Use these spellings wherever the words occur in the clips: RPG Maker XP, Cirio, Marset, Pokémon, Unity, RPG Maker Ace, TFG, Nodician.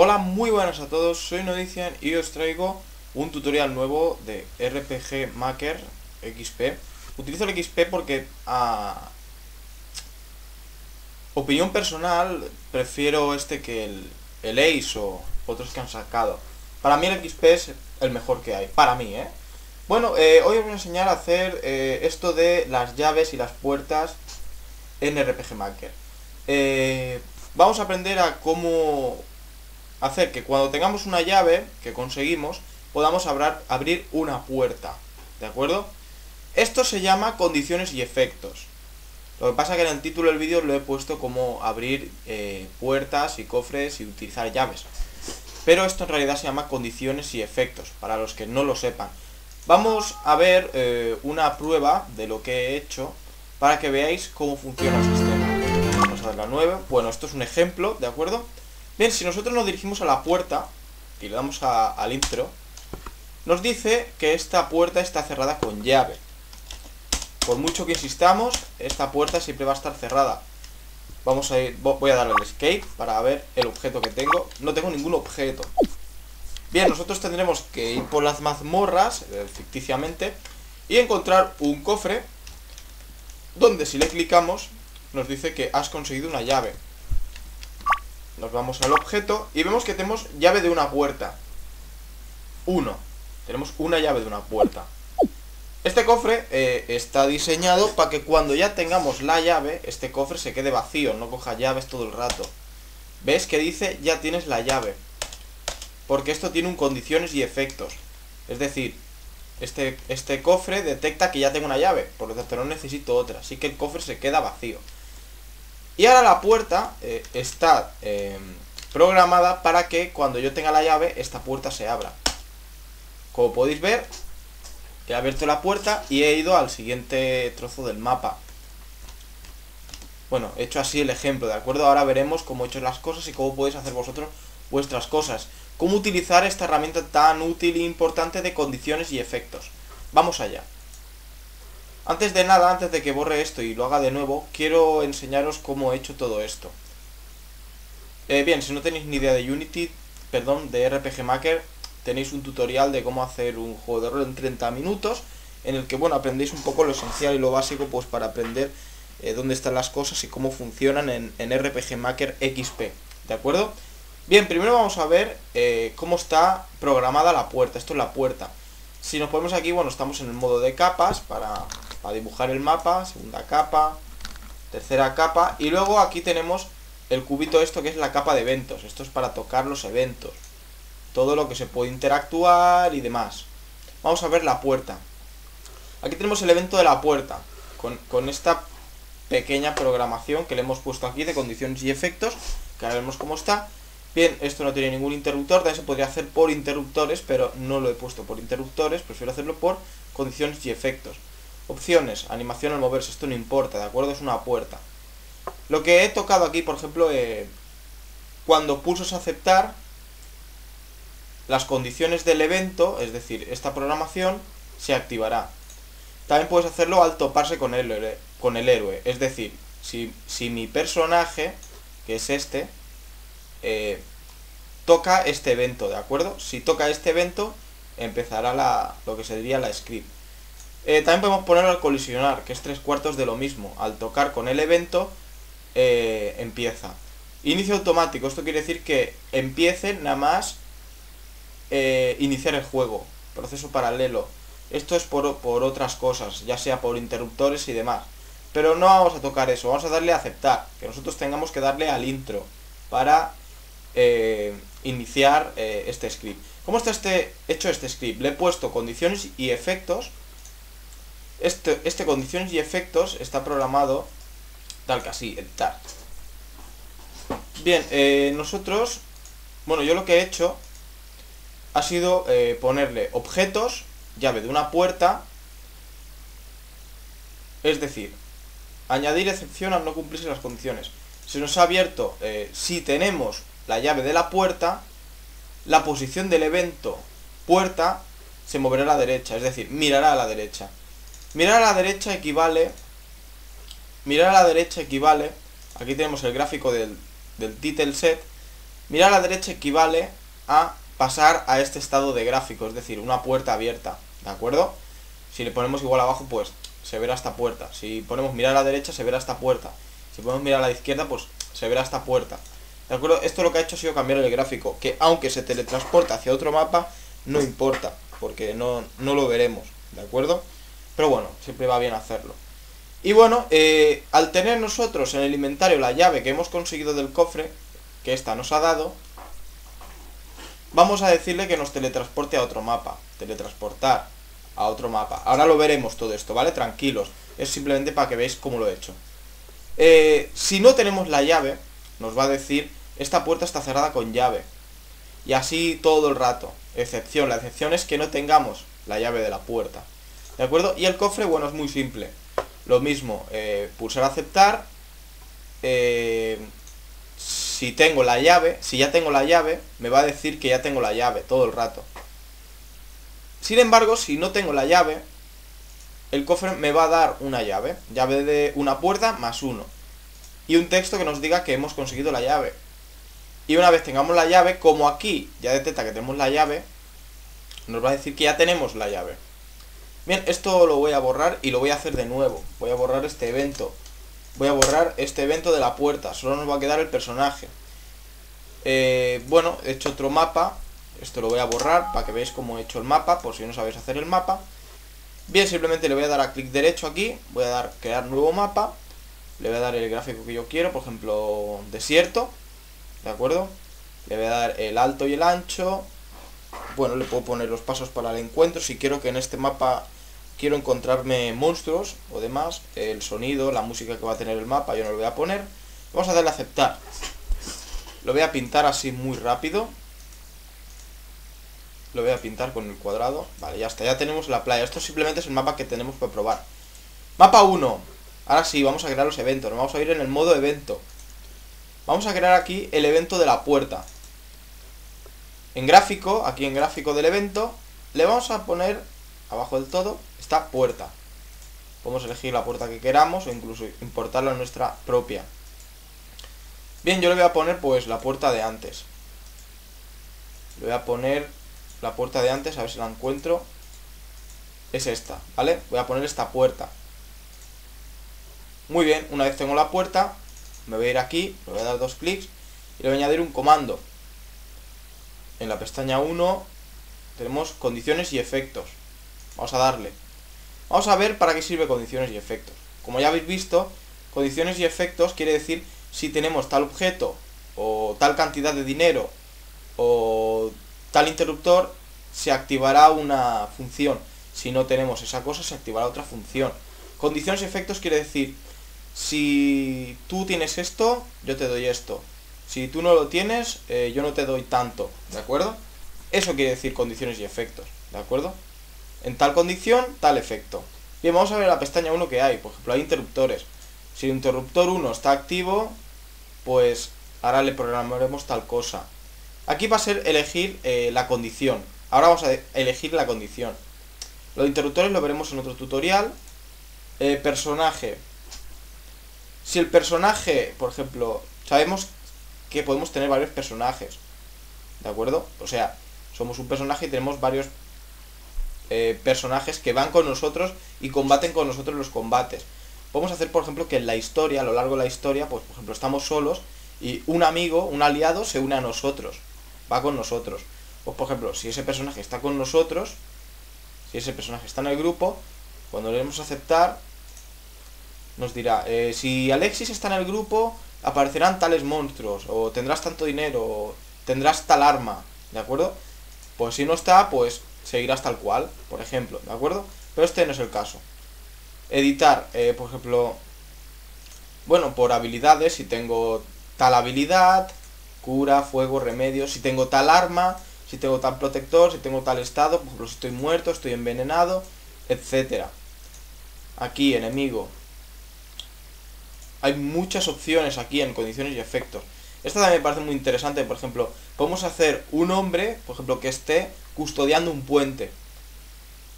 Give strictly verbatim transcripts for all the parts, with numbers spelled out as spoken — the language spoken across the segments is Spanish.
Hola, muy buenas a todos, soy Nodician y os traigo un tutorial nuevo de R P G Maker X P. Utilizo el X P porque a opinión personal prefiero este que el, el Ace o otros que han sacado. Para mí el X P es el mejor que hay, para mí, ¿eh? Bueno, eh, hoy os voy a enseñar a hacer eh, esto de las llaves y las puertas en R P G Maker. Eh, vamos a aprender a cómo hacer que cuando tengamos una llave que conseguimos, podamos abrir una puerta, ¿de acuerdo? Esto se llama condiciones y efectos. Lo que pasa es que en el título del vídeo lo he puesto como abrir eh, puertas y cofres y utilizar llaves. Pero esto en realidad se llama condiciones y efectos, para los que no lo sepan. Vamos a ver eh, una prueba de lo que he hecho para que veáis cómo funciona el sistema. Vamos a ver la nueva. Bueno, esto es un ejemplo, ¿de acuerdo? Bien, si nosotros nos dirigimos a la puerta y le damos a, al intro, nos dice que esta puerta está cerrada con llave. Por mucho que insistamos, esta puerta siempre va a estar cerrada. Vamos a ir, voy a darle al escape para ver el objeto que tengo. No tengo ningún objeto. Bien, nosotros tendremos que ir por las mazmorras, eh, ficticiamente, y encontrar un cofre donde si le clicamos nos dice que has conseguido una llave. Nos vamos al objeto y vemos que tenemos llave de una puerta. Uno. Tenemos una llave de una puerta. Este cofre eh, está diseñado para que cuando ya tengamos la llave, este cofre se quede vacío, no coja llaves todo el rato. ¿Ves que dice ya tienes la llave? Porque esto tiene un condiciones y efectos. Es decir, este, este cofre detecta que ya tengo una llave, por lo tanto no necesito otra, así que el cofre se queda vacío. Y ahora la puerta eh, está eh, programada para que cuando yo tenga la llave, esta puerta se abra. Como podéis ver, he abierto la puerta y he ido al siguiente trozo del mapa. Bueno, he hecho así el ejemplo, ¿de acuerdo? Ahora veremos cómo he hecho las cosas y cómo podéis hacer vosotros vuestras cosas. Cómo utilizar esta herramienta tan útil e importante de condiciones y efectos. Vamos allá. Antes de nada, antes de que borre esto y lo haga de nuevo, quiero enseñaros cómo he hecho todo esto. Eh, bien, si no tenéis ni idea de Unity, perdón, de R P G Maker, tenéis un tutorial de cómo hacer un juego de rol en treinta minutos, en el que, bueno, aprendéis un poco lo esencial y lo básico, pues para aprender eh, dónde están las cosas y cómo funcionan en, en R P G Maker X P, ¿de acuerdo? Bien, primero vamos a ver eh, cómo está programada la puerta. Esto es la puerta. Si nos ponemos aquí, bueno, estamos en el modo de capas para... para dibujar el mapa, segunda capa, tercera capa, y luego aquí tenemos el cubito esto que es la capa de eventos. Esto es para tocar los eventos, todo lo que se puede interactuar y demás. Vamos a ver la puerta. Aquí tenemos el evento de la puerta, con, con esta pequeña programación que le hemos puesto aquí de condiciones y efectos, que ahora vemos cómo está. Bien, esto no tiene ningún interruptor, también se podría hacer por interruptores, pero no lo he puesto por interruptores, prefiero hacerlo por condiciones y efectos. Opciones, animación al moverse, esto no importa, ¿de acuerdo? Es una puerta. Lo que he tocado aquí, por ejemplo, eh, cuando pulsas aceptar, las condiciones del evento, es decir, esta programación, se activará. También puedes hacerlo al toparse con el, con el héroe, es decir, si, si mi personaje, que es este, eh, toca este evento, ¿de acuerdo? Si toca este evento, empezará la, lo que se diría la script. Eh, también podemos ponerlo al colisionar, que es tres cuartos de lo mismo. Al tocar con el evento, eh, empieza. Inicio automático, esto quiere decir que empiece nada más eh, iniciar el juego. Proceso paralelo. Esto es por, por otras cosas, ya sea por interruptores y demás. Pero no vamos a tocar eso, vamos a darle a aceptar. Que nosotros tengamos que darle al intro para eh, iniciar eh, este script. ¿Cómo está este, hecho este script? Le he puesto condiciones y efectos. Este, este condiciones y efectos está programado tal que así, editar. Bien, eh, nosotros, bueno, yo lo que he hecho ha sido eh, ponerle objetos, llave de una puerta, es decir, añadir excepción al no cumplirse las condiciones. Se nos ha abierto, eh, si tenemos la llave de la puerta, la posición del evento puerta se moverá a la derecha, es decir, mirará a la derecha. Mirar a la derecha equivale, mirar a la derecha equivale, aquí tenemos el gráfico del, del title set, Mirar a la derecha equivale a pasar a este estado de gráfico, es decir, una puerta abierta, ¿de acuerdo? Si le ponemos igual abajo, pues se verá esta puerta. Si ponemos mirar a la derecha, se verá esta puerta. Si ponemos mirar a la izquierda, pues se verá esta puerta. ¿De acuerdo? Esto lo que ha hecho ha sido cambiar el gráfico, que aunque se teletransporta hacia otro mapa, no importa, porque no, no lo veremos, ¿de acuerdo? Pero bueno, siempre va bien hacerlo. Y bueno, eh, al tener nosotros en el inventario la llave que hemos conseguido del cofre, que esta nos ha dado, vamos a decirle que nos teletransporte a otro mapa. Teletransportar a otro mapa. Ahora lo veremos todo esto, ¿vale? Tranquilos. Es simplemente para que veáis cómo lo he hecho. Eh, si no tenemos la llave, nos va a decir, esta puerta está cerrada con llave. Y así todo el rato. Excepción. La excepción es que no tengamos la llave de la puerta. ¿De acuerdo? Y el cofre, bueno, es muy simple. Lo mismo, eh, pulsar aceptar. Eh, si tengo la llave, si ya tengo la llave, me va a decir que ya tengo la llave todo el rato. Sin embargo, si no tengo la llave, el cofre me va a dar una llave. Llave de una puerta más uno. Y un texto que nos diga que hemos conseguido la llave. Y una vez tengamos la llave, como aquí ya detecta que tenemos la llave, nos va a decir que ya tenemos la llave. Bien, esto lo voy a borrar y lo voy a hacer de nuevo. Voy a borrar este evento. Voy a borrar este evento de la puerta. Solo nos va a quedar el personaje. Eh, bueno, he hecho otro mapa. Esto lo voy a borrar para que veáis cómo he hecho el mapa, por si no sabéis hacer el mapa. Bien, simplemente le voy a dar a clic derecho aquí. Voy a dar crear nuevo mapa. Le voy a dar el gráfico que yo quiero, por ejemplo, desierto. ¿De acuerdo? Le voy a dar el alto y el ancho. Bueno, le puedo poner los pasos para el encuentro. Si quiero que en este mapa... quiero encontrarme monstruos o demás, el sonido, la música que va a tener el mapa, yo no lo voy a poner. Vamos a darle a aceptar. Lo voy a pintar así muy rápido. Lo voy a pintar con el cuadrado. Vale, ya está, ya tenemos la playa. Esto simplemente es el mapa que tenemos para probar. Mapa uno. Ahora sí, vamos a crear los eventos. Nos vamos a ir en el modo evento. Vamos a crear aquí el evento de la puerta. En gráfico, aquí en gráfico del evento, le vamos a poner abajo del todo esta puerta. Podemos elegir la puerta que queramos o incluso importarla a nuestra propia. Bien, yo le voy a poner pues la puerta de antes. Le voy a poner la puerta de antes, a ver si la encuentro. Es esta, ¿vale? Voy a poner esta puerta. Muy bien, una vez tengo la puerta, me voy a ir aquí, le voy a dar dos clics y le voy a añadir un comando. En la pestaña uno tenemos condiciones y efectos. Vamos a darle. Vamos a ver para qué sirve condiciones y efectos. Como ya habéis visto, condiciones y efectos quiere decir si tenemos tal objeto, o tal cantidad de dinero, o tal interruptor, se activará una función. Si no tenemos esa cosa, se activará otra función. Condiciones y efectos quiere decir, si tú tienes esto, yo te doy esto. Si tú no lo tienes, eh, yo no te doy tanto, ¿de acuerdo? Eso quiere decir condiciones y efectos, ¿de acuerdo? En tal condición, tal efecto. Bien, vamos a ver la pestaña uno que hay. Por ejemplo, hay interruptores. Si el interruptor uno está activo, pues ahora le programaremos tal cosa. Aquí va a ser elegir eh, la condición. Ahora vamos a elegir la condición. Los interruptores lo veremos en otro tutorial. Eh, personaje. Si el personaje, por ejemplo, sabemos que podemos tener varios personajes, ¿de acuerdo? O sea, somos un personaje y tenemos varios personajes. Eh, personajes que van con nosotros y combaten con nosotros los combates. Podemos hacer, por ejemplo, que en la historia, a lo largo de la historia, pues por ejemplo estamos solos y un amigo, un aliado se une a nosotros, va con nosotros. Pues por ejemplo, si ese personaje está con nosotros, si ese personaje está en el grupo, cuando le demos a aceptar nos dirá, eh, si Alexis está en el grupo aparecerán tales monstruos, o tendrás tanto dinero, o tendrás tal arma, ¿de acuerdo? Pues si no está, pues seguirás tal cual, por ejemplo, ¿de acuerdo? Pero este no es el caso. Editar, eh, por ejemplo, bueno, por habilidades, si tengo tal habilidad, cura, fuego, remedio, si tengo tal arma, si tengo tal protector, si tengo tal estado, por ejemplo, si estoy muerto, estoy envenenado, etcétera. Aquí, enemigo. Hay muchas opciones aquí en condiciones y efectos. Esta también me parece muy interesante, por ejemplo, podemos hacer un hombre, por ejemplo, que esté custodiando un puente.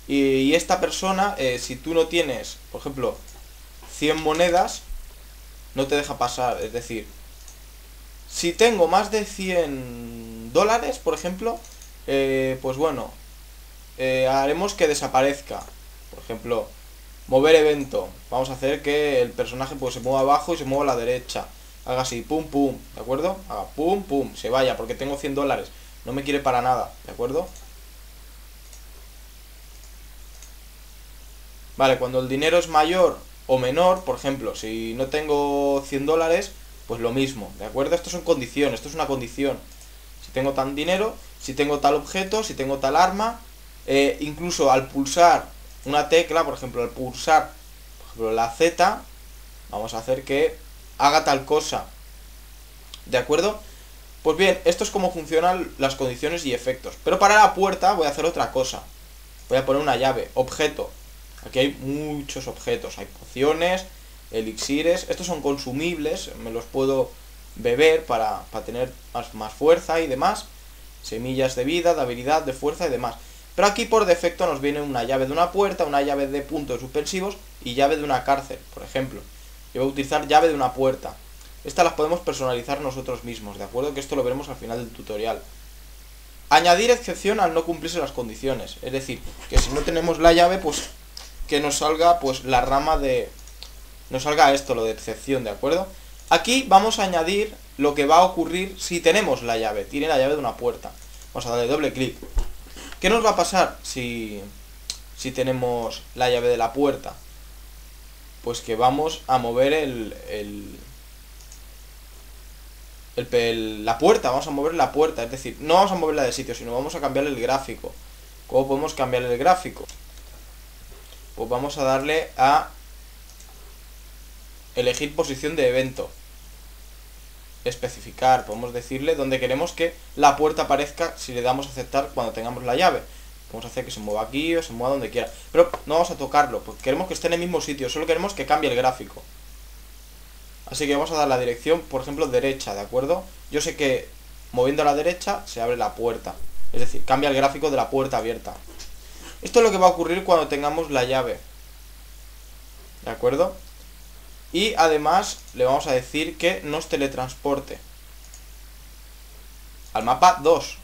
Y, y esta persona, eh, si tú no tienes, por ejemplo, cien monedas, no te deja pasar. Es decir, Si tengo más de cien dólares, por ejemplo, eh, pues bueno, eh, haremos que desaparezca. Por ejemplo, mover evento. Vamos a hacer que el personaje pues se mueva abajo y se mueva a la derecha. Haga así, pum, pum, ¿de acuerdo? Haga pum, pum, se vaya, porque tengo cien dólares. No me quiere para nada, ¿de acuerdo? Vale, cuando el dinero es mayor o menor, por ejemplo, si no tengo cien dólares, pues lo mismo, ¿de acuerdo? Esto son condiciones, esto es una condición. Si tengo tan dinero, si tengo tal objeto, si tengo tal arma, eh, incluso al pulsar una tecla, por ejemplo, al pulsar por ejemplo, la Z, vamos a hacer que haga tal cosa, ¿de acuerdo? Pues bien, esto es como funcionan las condiciones y efectos. Pero para la puerta voy a hacer otra cosa. Voy a poner una llave, objeto. Aquí hay muchos objetos, hay pociones, elixires. Estos son consumibles, me los puedo beber para, para tener más, más fuerza y demás. Semillas de vida, de habilidad, de fuerza y demás. Pero aquí por defecto nos viene una llave de una puerta, una llave de puntos suspensivos y llave de una cárcel, por ejemplo. Yo voy a utilizar llave de una puerta. Estas las podemos personalizar nosotros mismos, ¿de acuerdo? Que esto lo veremos al final del tutorial. Añadir excepción al no cumplirse las condiciones. Es decir, que si no tenemos la llave, pues que nos salga pues la rama de... Nos salga esto, lo de excepción, ¿de acuerdo? Aquí vamos a añadir lo que va a ocurrir si tenemos la llave. Tiene la llave de una puerta. Vamos a darle doble clic. ¿Qué nos va a pasar si, si tenemos la llave de la puerta? Pues que vamos a mover el... el El, la puerta, vamos a mover la puerta, es decir, no vamos a moverla de sitio, sino vamos a cambiar el gráfico. ¿Cómo podemos cambiar el gráfico? Pues vamos a darle a elegir posición de evento, especificar, podemos decirle dónde queremos que la puerta aparezca si le damos a aceptar cuando tengamos la llave. Podemos hacer que se mueva aquí o se mueva donde quiera, pero no vamos a tocarlo, porque queremos que esté en el mismo sitio, solo queremos que cambie el gráfico. Así que vamos a dar la dirección, por ejemplo, derecha, ¿de acuerdo? Yo sé que moviendo a la derecha se abre la puerta. Es decir, cambia el gráfico de la puerta abierta. Esto es lo que va a ocurrir cuando tengamos la llave, ¿de acuerdo? Y además le vamos a decir que nos teletransporte al mapa dos.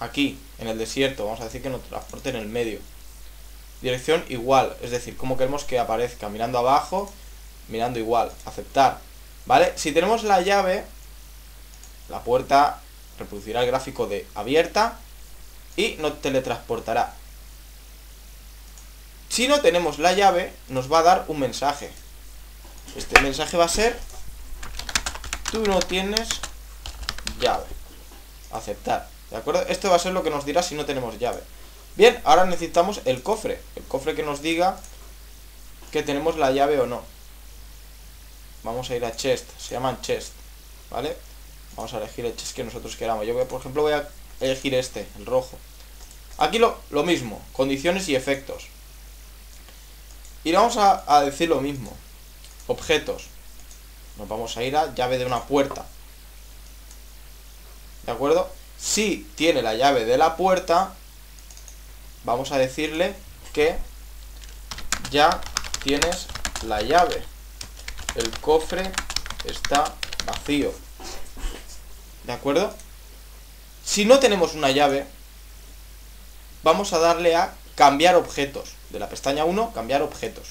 Aquí, en el desierto, vamos a decir que nos transporte en el medio. Dirección igual, es decir, como queremos que aparezca, mirando abajo, mirando igual, aceptar. ¿Vale? Si tenemos la llave, la puerta reproducirá el gráfico de abierta y nos teletransportará. Si no tenemos la llave, nos va a dar un mensaje. Este mensaje va a ser: tú no tienes llave. Aceptar. ¿De acuerdo? Esto va a ser lo que nos dirá si no tenemos llave. Bien, ahora necesitamos el cofre. El cofre que nos diga que tenemos la llave o no. Vamos a ir a chest, se llaman chest, ¿vale? Vamos a elegir el chest que nosotros queramos. Yo voy, por ejemplo, voy a elegir este, el rojo. Aquí lo, lo mismo, condiciones y efectos. Y le vamos a, a decir lo mismo. Objetos. Nos vamos a ir a llave de una puerta, ¿de acuerdo? Si tiene la llave de la puerta, vamos a decirle que ya tienes la llave. El cofre está vacío, ¿de acuerdo? Si no tenemos una llave, vamos a darle a cambiar objetos. De la pestaña uno, cambiar objetos.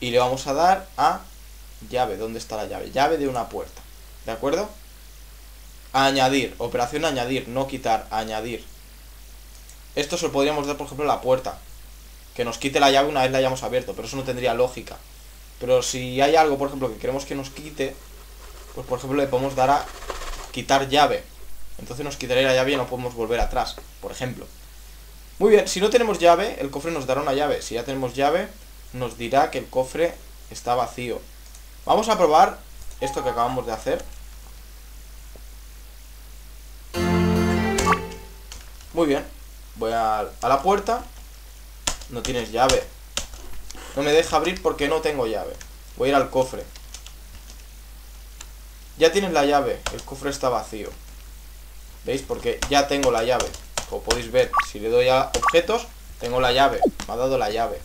Y le vamos a dar a llave. ¿Dónde está la llave? Llave de una puerta, ¿de acuerdo? Añadir, operación añadir, no quitar, añadir. Esto se lo podríamos dar, por ejemplo, a la puerta, que nos quite la llave una vez la hayamos abierto, pero eso no tendría lógica. Pero si hay algo, por ejemplo, que queremos que nos quite, pues por ejemplo le podemos dar a quitar llave. Entonces nos quitaría la llave y no podemos volver atrás, por ejemplo. Muy bien, si no tenemos llave, el cofre nos dará una llave. Si ya tenemos llave, nos dirá que el cofre está vacío. Vamos a probar esto que acabamos de hacer. Muy bien, voy a, a la puerta. No tienes llave. No me deja abrir porque no tengo llave. Voy a ir al cofre. Ya tienes la llave. El cofre está vacío. ¿Veis? Porque ya tengo la llave. Como podéis ver, si le doy a objetos, tengo la llave. Me ha dado la llave.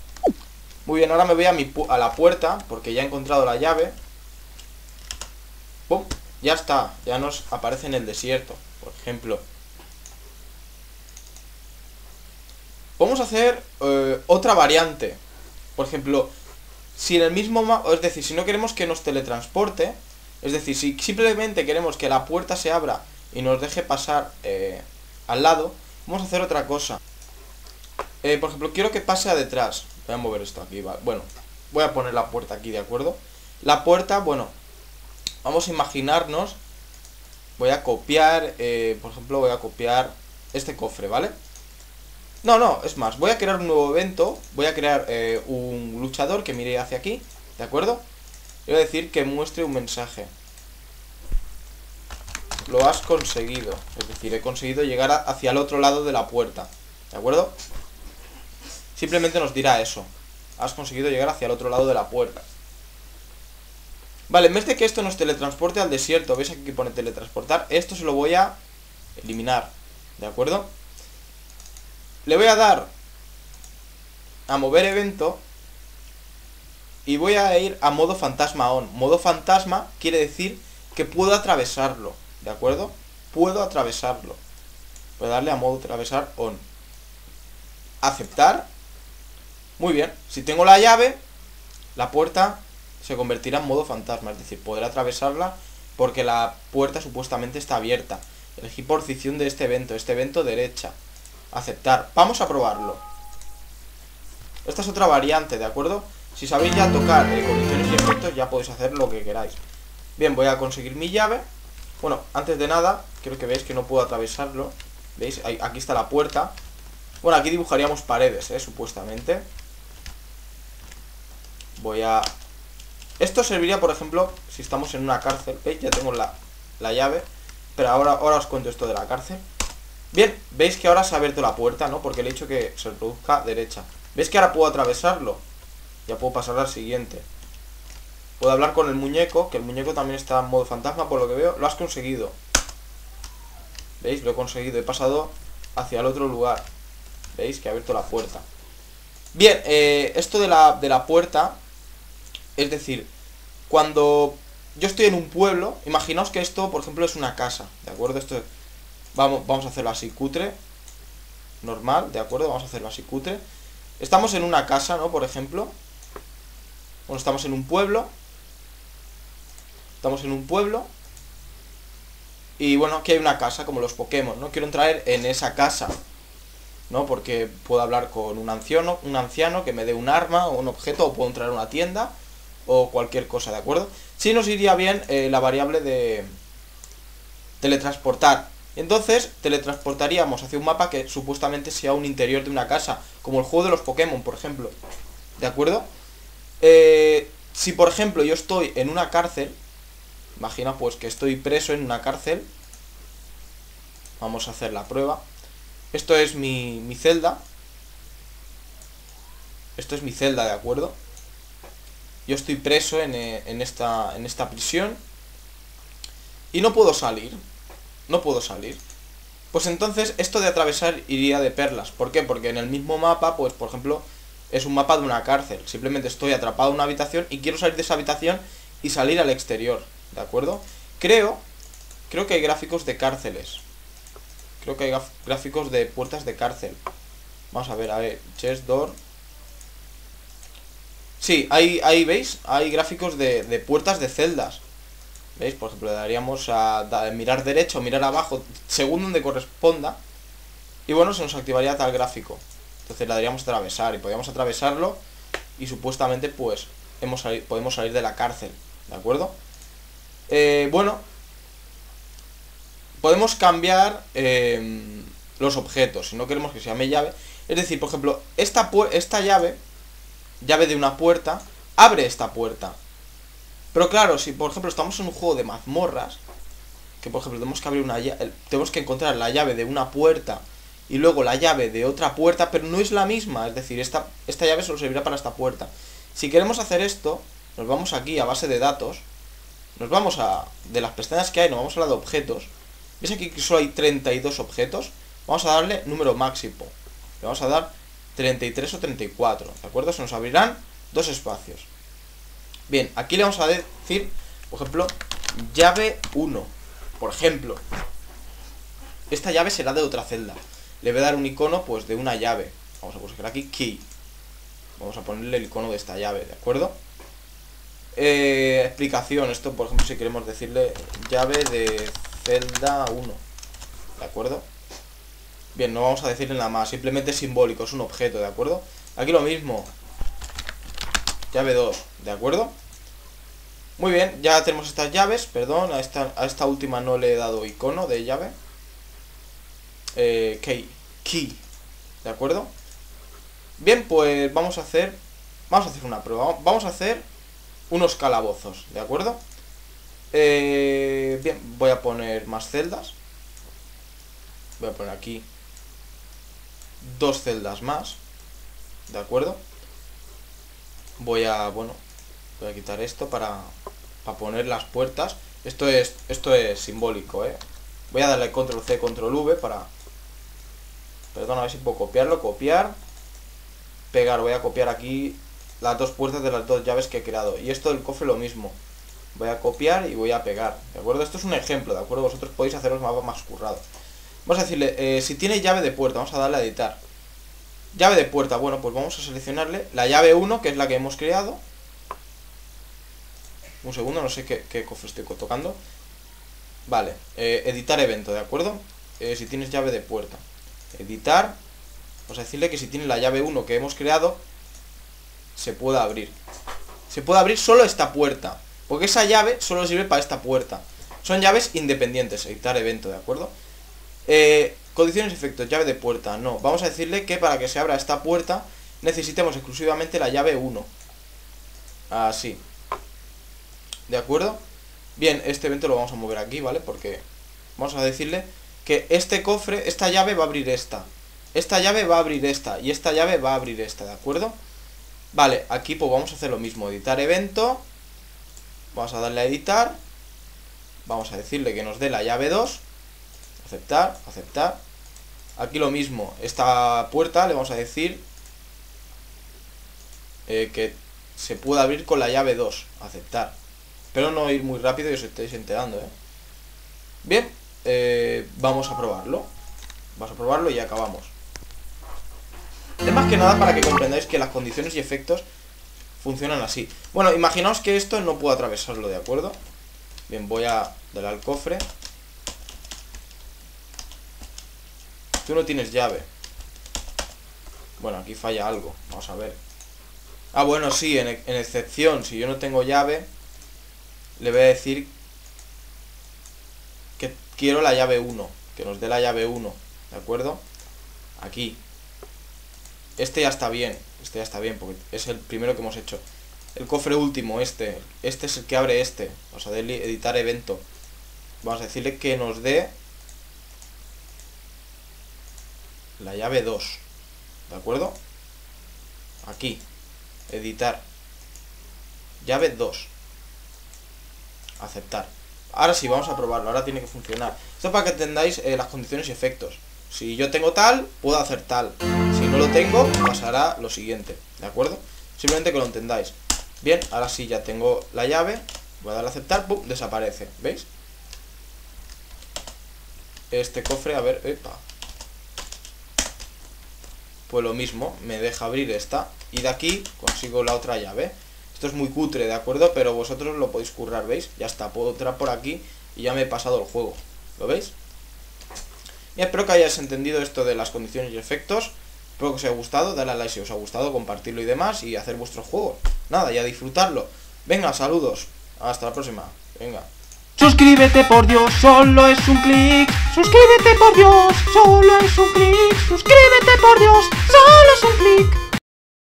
Muy bien, ahora me voy a, mi pu a la puerta, porque ya he encontrado la llave. ¡Pum! Ya está, ya nos aparece en el desierto, por ejemplo. Vamos a hacer eh, otra variante. Por ejemplo, si en el mismo mapa, es decir, si no queremos que nos teletransporte, es decir, si simplemente queremos que la puerta se abra y nos deje pasar eh, al lado, vamos a hacer otra cosa. Eh, por ejemplo, quiero que pase a detrás. Voy a mover esto aquí, vale. Bueno, voy a poner la puerta aquí, ¿de acuerdo? La puerta, bueno, vamos a imaginarnos. Voy a copiar, eh, por ejemplo, voy a copiar este cofre, ¿vale? No, no, es más, voy a crear un nuevo evento. Voy a crear eh, un luchador que mire hacia aquí, ¿de acuerdo? Y voy a decir que muestre un mensaje. Lo has conseguido. Es decir, he conseguido llegar a, hacia el otro lado de la puerta, ¿de acuerdo? Simplemente nos dirá eso. Has conseguido llegar hacia el otro lado de la puerta. Vale, en vez de que esto nos teletransporte al desierto, ¿veis aquí que pone teletransportar? Esto se lo voy a eliminar, ¿de acuerdo? Le voy a dar a mover evento y voy a ir a modo fantasma on. Modo fantasma quiere decir que puedo atravesarlo, ¿de acuerdo? Puedo atravesarlo. Voy a darle a modo atravesar on. Aceptar. Muy bien, si tengo la llave, la puerta se convertirá en modo fantasma, es decir, podré atravesarla porque la puerta supuestamente está abierta. Elegí posición de este evento, este evento derecha. Aceptar, vamos a probarlo. Esta es otra variante, ¿de acuerdo? Si sabéis ya tocar eh, condiciones y efectos, ya podéis hacer lo que queráis. Bien, voy a conseguir mi llave. Bueno, antes de nada, creo que veis que no puedo atravesarlo. ¿Veis? Ahí, aquí está la puerta. Bueno, aquí dibujaríamos paredes, ¿eh? Supuestamente. Voy a... Esto serviría, por ejemplo, si estamos en una cárcel. ¿Veis? Ya tengo la, la llave. Pero ahora, ahora os cuento esto de la cárcel. Bien, veis que ahora se ha abierto la puerta, ¿no? Porque le he dicho que se reproduzca derecha. ¿Veis que ahora puedo atravesarlo? Ya puedo pasar al siguiente. Puedo hablar con el muñeco, que el muñeco también está en modo fantasma, por lo que veo. Lo has conseguido. ¿Veis? Lo he conseguido. He pasado hacia el otro lugar. ¿Veis? Que ha abierto la puerta. Bien, eh, esto de la, de la puerta, es decir, cuando yo estoy en un pueblo, imaginaos que esto, por ejemplo, es una casa, ¿de acuerdo? Esto es, vamos, vamos a hacerlo así, cutre, normal, ¿de acuerdo? Vamos a hacerlo así, cutre. Estamos en una casa, ¿no? Por ejemplo. Bueno, estamos en un pueblo. Estamos en un pueblo. Y bueno, aquí hay una casa, como los Pokémon, ¿no? Quiero entrar en esa casa, ¿no? Porque puedo hablar con un anciano, un anciano que me dé un arma o un objeto, o puedo entrar a una tienda o cualquier cosa, ¿de acuerdo? Sí nos iría bien eh, la variable de teletransportar. Entonces teletransportaríamos hacia un mapa que supuestamente sea un interior de una casa, como el juego de los Pokémon, por ejemplo, ¿de acuerdo? Eh, si por ejemplo yo estoy en una cárcel, imagina pues que estoy preso en una cárcel. Vamos a hacer la prueba. Esto es mi, mi celda. Esto es mi celda, ¿de acuerdo? Yo estoy preso en, en, esta, en esta prisión. Y no puedo salir. No puedo salir. Pues entonces esto de atravesar iría de perlas. ¿Por qué? Porque en el mismo mapa, pues por ejemplo, es un mapa de una cárcel. Simplemente estoy atrapado en una habitación y quiero salir de esa habitación y salir al exterior, ¿de acuerdo? Creo, creo que hay gráficos de cárceles. Creo que hay gráficos de puertas de cárcel. Vamos a ver, a ver, chest door. Sí, ahí, ahí veis, hay gráficos de, de puertas de celdas. ¿Veis? Por ejemplo, le daríamos a, a mirar derecho, mirar abajo, según donde corresponda. Y bueno, se nos activaría tal gráfico. Entonces le daríamos a atravesar y podíamos atravesarlo. Y supuestamente pues hemos sali- podemos salir de la cárcel, ¿de acuerdo? Eh, bueno... Podemos cambiar eh, los objetos, si no queremos que se llame llave. Es decir, por ejemplo, esta, esta llave, llave de una puerta, abre esta puerta. Pero claro, si por ejemplo estamos en un juego de mazmorras, que por ejemplo tenemos que abrir una llave, tenemos que encontrar la llave de una puerta y luego la llave de otra puerta, pero no es la misma, es decir, esta, esta llave solo servirá para esta puerta. Si queremos hacer esto, nos vamos aquí a base de datos, nos vamos a, de las pestañas que hay, nos vamos a la de objetos. ¿Veis aquí que solo hay treinta y dos objetos? Vamos a darle número máximo. Le vamos a dar treinta y tres o treinta y cuatro, ¿de acuerdo? Se nos abrirán dos espacios. Bien, aquí le vamos a decir, por ejemplo, llave uno, por ejemplo. Esta llave será de otra celda. Le voy a dar un icono, pues, de una llave. Vamos a buscar aquí key. Vamos a ponerle el icono de esta llave, ¿de acuerdo? Eh, explicación. Esto, por ejemplo, si queremos decirle llave de celda uno, ¿de acuerdo? Bien, no vamos a decirle nada más. Simplemente es simbólico, es un objeto, ¿de acuerdo? Aquí lo mismo. Llave dos, ¿de acuerdo? Muy bien, ya tenemos estas llaves. Perdón, a esta, a esta última no le he dado icono de llave. Eh, key, key, ¿de acuerdo? Bien, pues vamos a hacer Vamos a hacer una prueba. Vamos a hacer unos calabozos, ¿de acuerdo? Eh, bien, voy a poner más celdas. Voy a poner aquí dos celdas más, ¿de acuerdo? Voy a, bueno, voy a quitar esto para, para poner las puertas. Esto es, esto es simbólico, ¿eh? Voy a darle control ce, control ve para... Perdón, a ver si puedo copiarlo, copiar, pegar. Voy a copiar aquí las dos puertas de las dos llaves que he creado. Y esto del cofre lo mismo. Voy a copiar y voy a pegar, ¿de acuerdo? Esto es un ejemplo, ¿de acuerdo? Vosotros podéis haceros mapas más currados. Vamos a decirle, eh, si tiene llave de puerta, vamos a darle a editar. Llave de puerta, bueno, pues vamos a seleccionarle la llave uno, que es la que hemos creado. Un segundo, no sé qué, qué cofre estoy tocando. Vale, eh, editar evento, ¿de acuerdo? Eh, si tienes llave de puerta, editar. Vamos a decirle que si tiene la llave uno que hemos creado, se puede abrir. Se puede abrir solo esta puerta, porque esa llave solo sirve para esta puerta. Son llaves independientes, editar evento, ¿de acuerdo? Eh, condiciones y efectos, llave de puerta, no. Vamos a decirle que para que se abra esta puerta necesitemos exclusivamente la llave uno. Así, ¿de acuerdo? Bien, este evento lo vamos a mover aquí, ¿vale? Porque vamos a decirle que este cofre, esta llave va a abrir esta. Esta llave va a abrir esta. Y esta llave va a abrir esta, ¿de acuerdo? Vale, aquí pues vamos a hacer lo mismo. Editar evento. Vamos a darle a editar. Vamos a decirle que nos dé la llave dos. Aceptar, aceptar. Aquí lo mismo, esta puerta le vamos a decir eh, que se puede abrir con la llave dos. Aceptar. Espero no ir muy rápido y os estáis enterando, ¿eh? Bien, eh, vamos a probarlo. Vamos a probarlo y acabamos. Es más que nada para que comprendáis que las condiciones y efectos funcionan así. Bueno, imaginaos que esto no puedo atravesarlo, ¿de acuerdo? Bien, voy a darle al cofre. Tú no tienes llave. Bueno, aquí falla algo. Vamos a ver. Ah, bueno, sí, en, en excepción, si yo no tengo llave, le voy a decir que quiero la llave uno. Que nos dé la llave uno, ¿de acuerdo? Aquí. Este ya está bien. Este ya está bien, porque es el primero que hemos hecho. El cofre último, este. Este es el que abre este. Vamos a editar evento. Vamos a decirle que nos dé la llave dos, ¿de acuerdo? Aquí, editar, llave dos, aceptar. Ahora sí, vamos a probarlo, ahora tiene que funcionar. Esto para que entendáis eh, las condiciones y efectos. Si yo tengo tal, puedo hacer tal. Si no lo tengo, pasará lo siguiente, ¿de acuerdo? Simplemente que lo entendáis. Bien, ahora sí ya tengo la llave. Voy a darle a aceptar, ¡pum!, desaparece, ¿veis? Este cofre, a ver, epa. Pues lo mismo, me deja abrir esta. Y de aquí consigo la otra llave. Esto es muy cutre, ¿de acuerdo? Pero vosotros lo podéis currar, ¿veis? Ya está, puedo entrar por aquí y ya me he pasado el juego. ¿Lo veis? Y espero que hayáis entendido esto de las condiciones y efectos. Espero que os haya gustado, dadle a like si os ha gustado, compartirlo y demás. Y hacer vuestros juegos. Nada, y a disfrutarlo. Venga, saludos, hasta la próxima. Venga. Suscríbete por Dios, solo es un clic. Suscríbete por Dios, solo es un clic. Suscríbete por Dios, solo es un clic.